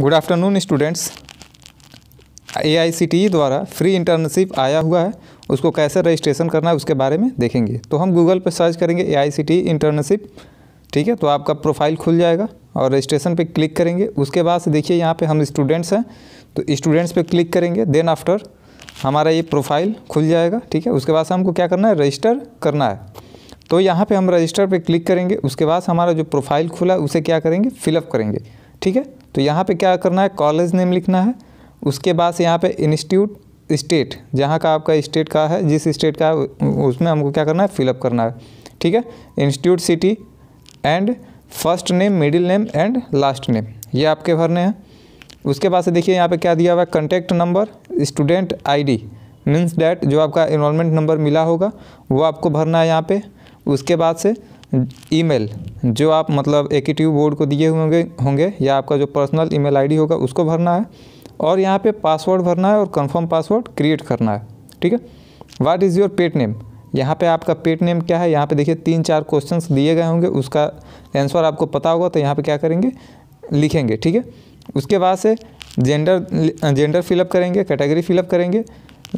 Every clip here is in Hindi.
Good afternoon students. AICTE द्वारा फ्री इंटर्नशिप आया हुआ है, उसको कैसे रजिस्ट्रेशन करना है उसके बारे में देखेंगे। तो हम गूगल पर सर्च करेंगे AICTE इंटर्नशिप, ठीक है। तो आपका प्रोफाइल खुल जाएगा और रजिस्ट्रेशन पे क्लिक करेंगे। उसके बाद से देखिए यहाँ पे हम स्टूडेंट्स हैं, तो स्टूडेंट्स पे क्लिक करेंगे। देन आफ्टर हमारा ये प्रोफाइल खुल जाएगा, ठीक है। उसके बाद से हमको क्या करना है, रजिस्टर करना है। तो यहाँ पे हम रजिस्टर पे क्लिक करेंगे। उसके बाद हमारा जो प्रोफाइल खुला उसे क्या करेंगे, फिलअप करेंगे, ठीक है। तो यहाँ पे क्या करना है, कॉलेज नेम लिखना है। उसके बाद से यहाँ पे इंस्टीट्यूट, स्टेट, जहाँ का आपका स्टेट का है, जिस स्टेट का उसमें हमको क्या करना है, फिलअप करना है, ठीक है। Institute, city and first name, middle name and last name, ये आपके भरने हैं। उसके बाद से देखिए यहाँ पे क्या दिया हुआ है, contact number, student ID, means that जो आपका एनरोलमेंट नंबर मिला होगा वो आपको भरना है यहाँ पे। उसके बाद से ईमेल जो आप मतलब एकेटिव बोर्ड को दिए होंगे या आपका जो पर्सनल ईमेल आईडी होगा उसको भरना है। और यहाँ पे पासवर्ड भरना है और कंफर्म पासवर्ड क्रिएट करना है, ठीक है। What is your pet name, यहाँ पे आपका पेट नेम क्या है। यहाँ पे देखिए 3-4 क्वेश्चंस दिए गए होंगे, उसका आंसर आपको पता होगा तो यहाँ पे क्या करेंगे, लिखेंगे, ठीक है। उसके बाद से जेंडर फिलअप करेंगे, कैटेगरी फिलअप करेंगे।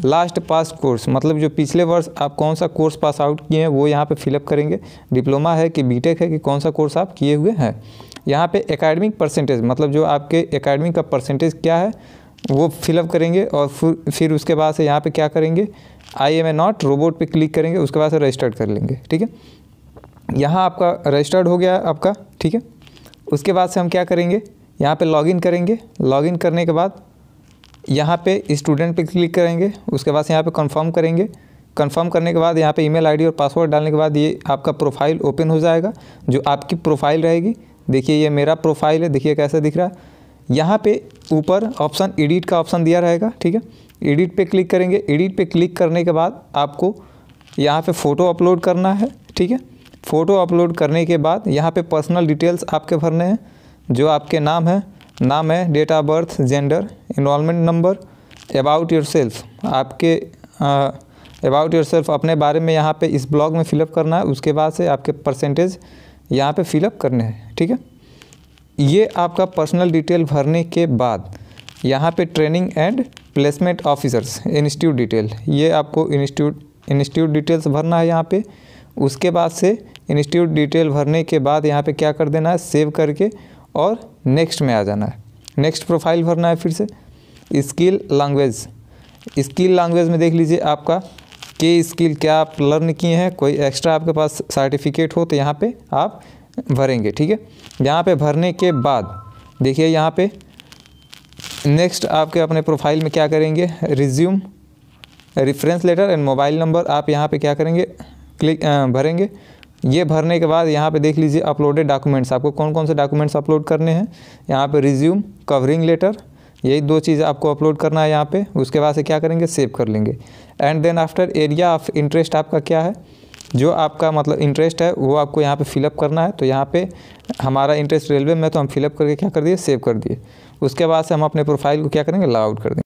लास्ट पास कोर्स, मतलब जो पिछले वर्ष आप कौन सा कोर्स पास आउट किए हैं वो यहाँ पे फिलअप करेंगे। डिप्लोमा है कि बीटेक है कि कौन सा कोर्स आप किए हुए हैं। यहाँ पे एकेडमिक परसेंटेज, मतलब जो आपके एकेडमिक का परसेंटेज क्या है वो फिलअप करेंगे। और फिर उसके बाद से यहाँ पे क्या करेंगे, I am a not robot पे क्लिक करेंगे। उसके बाद से रजिस्टर्ड कर लेंगे, ठीक है। यहाँ आपका रजिस्टर्ड हो गया आपका, ठीक है। उसके बाद से हम क्या करेंगे, यहाँ पे लॉगिन करेंगे। लॉगिन करने के बाद यहाँ पे स्टूडेंट पे क्लिक करेंगे। उसके बाद से यहाँ पे कंफर्म करेंगे। कंफर्म करने के बाद यहाँ पे ईमेल आईडी और पासवर्ड डालने के बाद ये आपका प्रोफाइल ओपन हो जाएगा। जो आपकी प्रोफाइल रहेगी, देखिए ये मेरा प्रोफाइल है, देखिए कैसा दिख रहा है। यहाँ पे ऊपर ऑप्शन एडिट का ऑप्शन दिया रहेगा, ठीक है। एडिट पे क्लिक करेंगे। एडिट पे क्लिक करने के बाद आपको यहाँ पे फ़ोटो अपलोड करना है, ठीक है। फ़ोटो अपलोड करने के बाद यहाँ पे पर्सनल डिटेल्स आपके भरने हैं, जो आपके नाम है, date of birth, gender, enrolment number, about your self, आपके अबाउट योर सेल्फ अपने बारे में यहाँ पे इस ब्लॉग में फिलअप करना है। उसके बाद से आपके परसेंटेज यहाँ पे फिलअप करने हैं, ठीक है। ये आपका पर्सनल डिटेल भरने के बाद यहाँ पे training and placement officers, institute detail, ये आपको इंस्टीट्यूट डिटेल्स भरना है यहाँ पे। उसके बाद से इंस्टीट्यूट डिटेल भरने के बाद यहाँ पे क्या कर देना है, सेव करके और नेक्स्ट में आ जाना है। नेक्स्ट प्रोफाइल भरना है फिर से। स्किल लैंग्वेज में देख लीजिए आपका के स्किल क्या आप लर्न किए हैं, कोई एक्स्ट्रा आपके पास सर्टिफिकेट हो तो यहाँ पे आप भरेंगे, ठीक है। यहाँ पे भरने के बाद देखिए यहाँ पे नेक्स्ट आपके अपने प्रोफाइल में क्या करेंगे, resume, reference letter and mobile number आप यहाँ पे क्या करेंगे, क्लिक भरेंगे। ये भरने के बाद यहाँ पे देख लीजिए अपलोडेड डॉक्यूमेंट्स, आपको कौन कौन से डॉक्यूमेंट्स अपलोड करने हैं। यहाँ पे रिज्यूम, कवरिंग लेटर, यही 2 चीज़ आपको अपलोड करना है यहाँ पे। उसके बाद से क्या करेंगे, सेव कर लेंगे। And then after area of interest आपका क्या है, जो आपका मतलब इंटरेस्ट है वो आपको यहाँ पे फिलअप करना है। तो यहाँ पे हमारा इंटरेस्ट रेलवे में, तो हम फिलअप करके क्या कर दिए, सेव कर दिए। उसके बाद से हम अपने प्रोफाइल को क्या करेंगे, लॉग आउट कर देंगे।